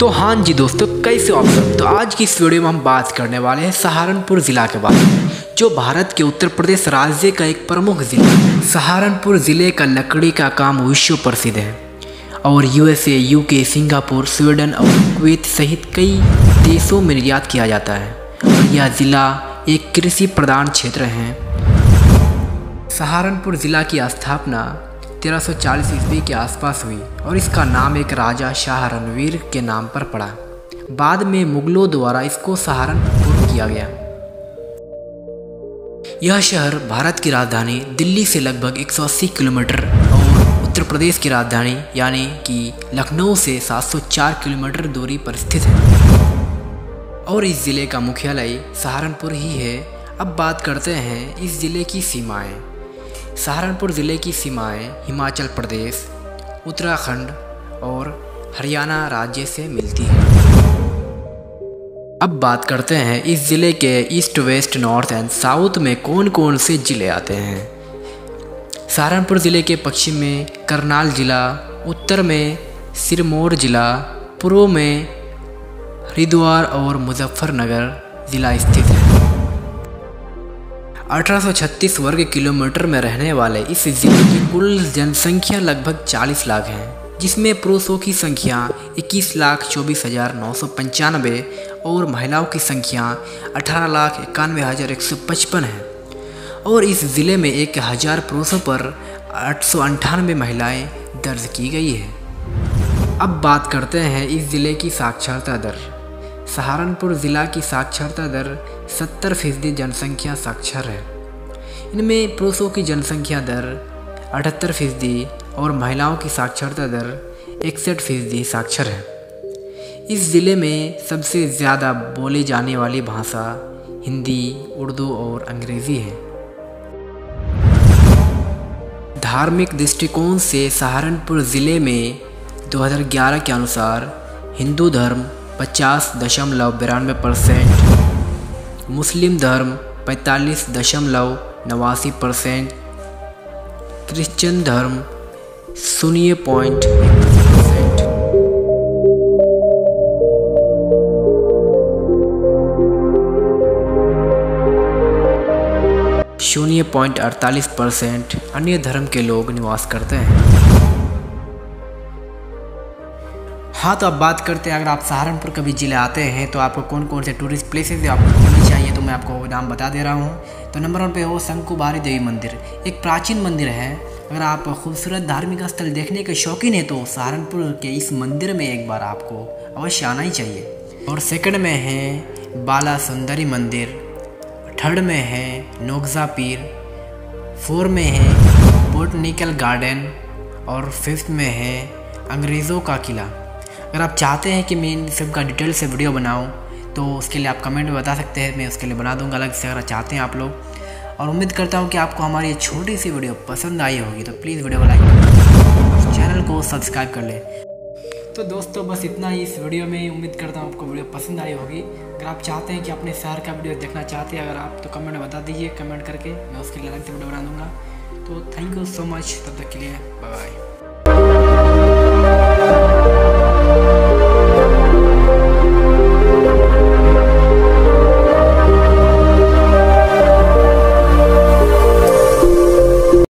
तो हाँ जी दोस्तों, कैसे हो आप सब। तो आज की इस वीडियो में हम बात करने वाले हैं सहारनपुर ज़िला के बारे में, जो भारत के उत्तर प्रदेश राज्य का एक प्रमुख ज़िला है। सहारनपुर ज़िले का लकड़ी का काम विश्व प्रसिद्ध है और USA, UK, सिंगापुर, स्वीडन और कुवैत सहित कई देशों में निर्यात किया जाता है और यह ज़िला एक कृषि प्रधान क्षेत्र है। सहारनपुर ज़िला की स्थापना 1340 ईस्वी के आसपास हुई और इसका नाम एक राजा शाह रणवीर के नाम पर पड़ा। बाद में मुगलों द्वारा इसको सहारनपुर किया गया। यह शहर भारत की राजधानी दिल्ली से लगभग 180 किलोमीटर और उत्तर प्रदेश की राजधानी यानी कि लखनऊ से 704 किलोमीटर दूरी पर स्थित है और इस ज़िले का मुख्यालय सहारनपुर ही है। अब बात करते हैं इस ज़िले की सीमाएँ। सहारनपुर ज़िले की सीमाएं हिमाचल प्रदेश, उत्तराखंड और हरियाणा राज्य से मिलती हैं। अब बात करते हैं इस ज़िले के east, west, north and south में कौन कौन से ज़िले आते हैं। सहारनपुर ज़िले के पश्चिम में करनाल ज़िला, उत्तर में सिरमौर ज़िला, पूर्व में हरिद्वार और मुजफ्फरनगर ज़िला स्थित है। 1836 वर्ग किलोमीटर में रहने वाले इस जिले की कुल जनसंख्या लगभग 40 लाख है, जिसमें पुरुषों की संख्या 21,24,995 और महिलाओं की संख्या 18,91,155 है और इस ज़िले में 1,000 पुरुषों पर 898 महिलाएँ दर्ज की गई है। अब बात करते हैं इस ज़िले की साक्षरता दर। सहारनपुर ज़िला की साक्षरता दर 70% जनसंख्या साक्षर है। इनमें पुरुषों की जनसंख्या दर 78% और महिलाओं की साक्षरता दर 61% साक्षर है। इस ज़िले में सबसे ज़्यादा बोली जाने वाली भाषा हिंदी, उर्दू और अंग्रेज़ी है। धार्मिक दृष्टिकोण से सहारनपुर ज़िले में 2011 के अनुसार हिंदू धर्म 50.92%, मुस्लिम धर्म 45.89%, क्रिश्चियन धर्म 0.1%। अन्य धर्म के लोग निवास करते हैं। हाँ, तो अब बात करते हैं, अगर आप सहारनपुर कभी ज़िले आते हैं तो आपको कौन कौन से टूरिस्ट प्लेसेस आपको घूमने चाहिए, तो मैं आपको नाम बता दे रहा हूँ। तो नंबर 1 पे हो शंकुबारी देवी मंदिर, एक प्राचीन मंदिर है। अगर आप खूबसूरत धार्मिक स्थल देखने के शौकीन हैं तो सहारनपुर के इस मंदिर में एक बार आपको अवश्य आना ही चाहिए। और 2nd में है बाला सुंदरी मंदिर, 3rd में है नोकजा पीर, 4 में है बोटनिकल गार्डन और 5th में है अंग्रेज़ों का किला। अगर आप चाहते हैं कि मैं इन सब का डिटेल से वीडियो बनाऊं तो उसके लिए आप कमेंट में बता सकते हैं, मैं उसके लिए बना दूंगा अलग से, अगर चाहते हैं आप लोग। और उम्मीद करता हूं कि आपको हमारी ये छोटी सी वीडियो पसंद आई होगी, तो प्लीज़ वीडियो को लाइक करें, चैनल को सब्सक्राइब कर लें। तो दोस्तों बस इतना ही इस वीडियो में। उम्मीद करता हूँ आपको वीडियो पसंद आई होगी। अगर आप चाहते हैं कि अपने शहर का वीडियो देखना चाहते हैं अगर आप, तो कमेंट में बता दीजिए, कमेंट करके मैं उसके लिए अलग से वीडियो बना दूँगा। तो थैंक यू सो मच, तब तक के लिए बाय।